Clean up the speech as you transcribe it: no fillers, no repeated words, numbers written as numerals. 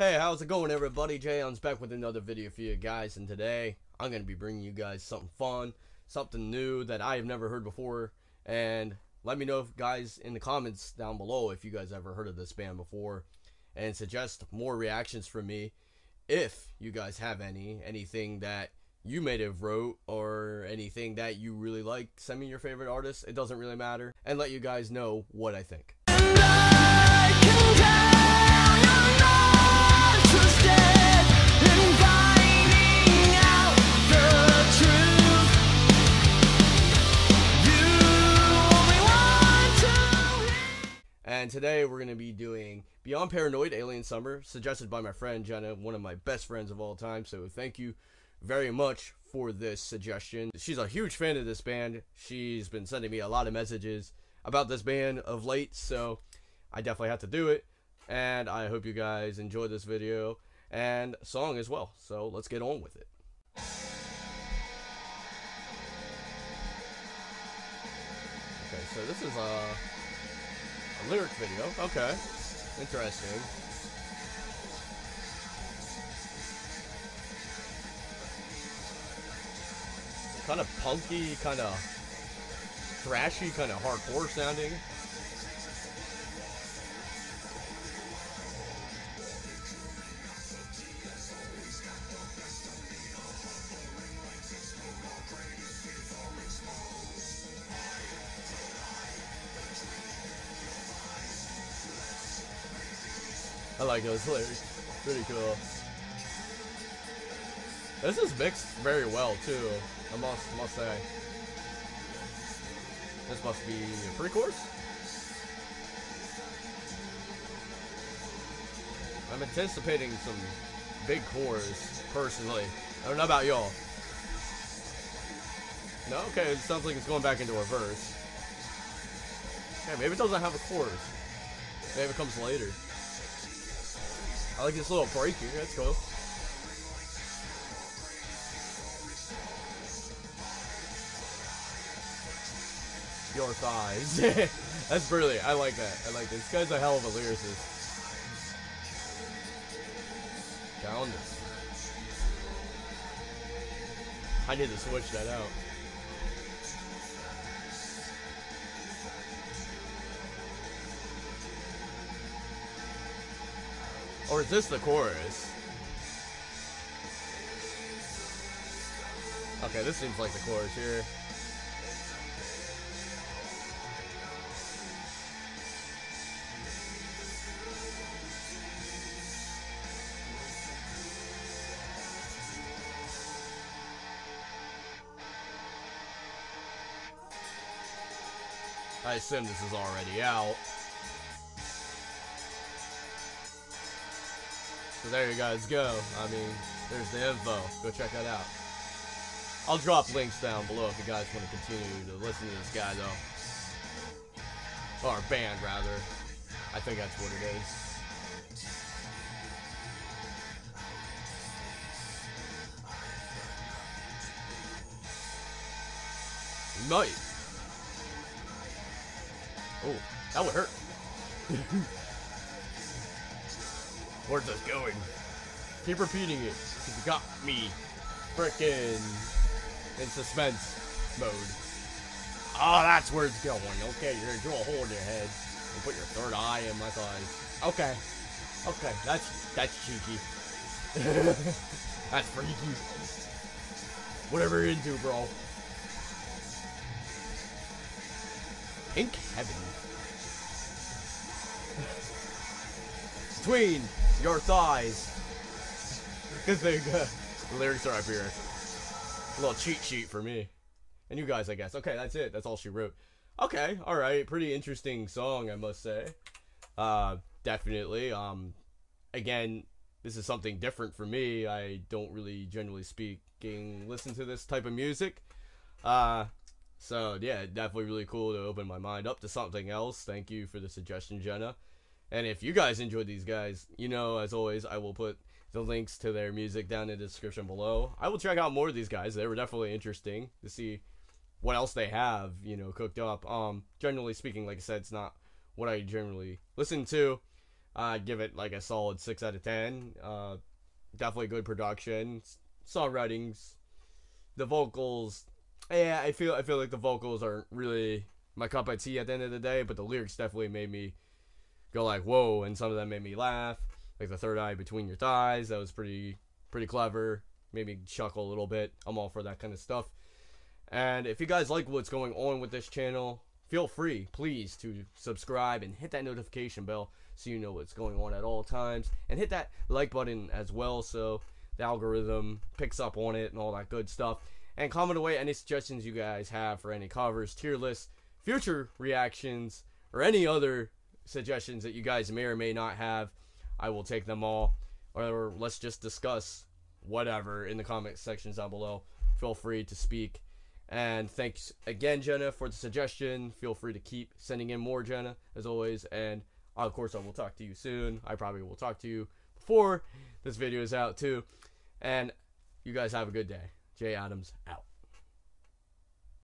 Hey, how's it going, everybody? Jayon's back with another video for you guys, and today I'm going to be bringing you guys something fun, something new that I have never heard before. And let me know, if guys, in the comments down below if you guys ever heard of this band before, and suggest more reactions for me if you guys have anything that you may have wrote or anything that you really like. Send me your favorite artist, it doesn't really matter, and let you guys know what I think. And today we're going to be doing Beyond Paranoid, Alien Summer, suggested by my friend Jenna, one of my best friends of all time. So thank you very much for this suggestion. She's a huge fan of this band. She's been sending me a lot of messages about this band of late, so I definitely have to do it. And I hope you guys enjoy this video and song as well. So let's get on with it. Okay, so this is a lyric video. Okay, interesting. Kind of punky, kind of thrashy, kind of hardcore sounding. I like those lyrics, pretty cool. This is mixed very well too, I must say. This must be a pre-course? I'm anticipating some big chorus, personally. I don't know about y'all. No, okay, it sounds like it's going back into reverse. Okay, maybe it doesn't have a chorus. Maybe it comes later. I like this little break here, that's cool. Your thighs. That's brilliant. I like that. I like this. This guy's a hell of a lyricist. Down this. I need to switch that out. Or is this the chorus? Okay, this seems like the chorus here. I assume this is already out. So there you guys go. I mean, there's the info. Go check that out. I'll drop links down below if you guys want to continue to listen to this guy, though. Or band, rather. I think that's what it is. Nice. Oh, that would hurt. Where's this going? Keep repeating it, because you got me frickin' in suspense mode. Oh, that's where it's going. Okay, you're gonna drill a hole in your head and put your third eye in my thighs. Okay. Okay, that's cheeky. That's freaky. Whatever you're into, bro. Pink heaven. Between your thighs. Because they go. The lyrics are up here. A little cheat sheet for me. And you guys, I guess. Okay, that's it. That's all she wrote. Okay, alright. Pretty interesting song, I must say. Definitely. Again, this is something different for me. I don't really, generally speaking, listen to this type of music. So, yeah, definitely really cool to open my mind up to something else. Thank you for the suggestion, Jenna. And if you guys enjoyed these guys, you know, as always, I will put the links to their music down in the description below. I will check out more of these guys. They were definitely interesting to see what else they have, you know, cooked up. Generally speaking, like I said, it's not what I generally listen to. I'd give it like a solid 6 out of 10. Definitely good production. Songwriting's, the vocals, yeah, I feel like the vocals aren't really my cup of tea at the end of the day, but the lyrics definitely made me go like, whoa, and some of them made me laugh. Like the third eye between your thighs, that was pretty clever. Made me chuckle a little bit. I'm all for that kind of stuff. And if you guys like what's going on with this channel, feel free, please, to subscribe and hit that notification bell so you know what's going on at all times. And hit that like button as well so the algorithm picks up on it and all that good stuff. And comment away any suggestions you guys have for any covers, tier lists, future reactions, or any other suggestions that you guys may or may not have. I will take them all, or let's just discuss whatever in the comment sections down below. Feel free to speak. And thanks again, Jenna, for the suggestion. Feel free to keep sending in more, Jenna, as always. And of course, I will talk to you soon. I probably will talk to you before this video is out too. And you guys have a good day. Jay Adams out.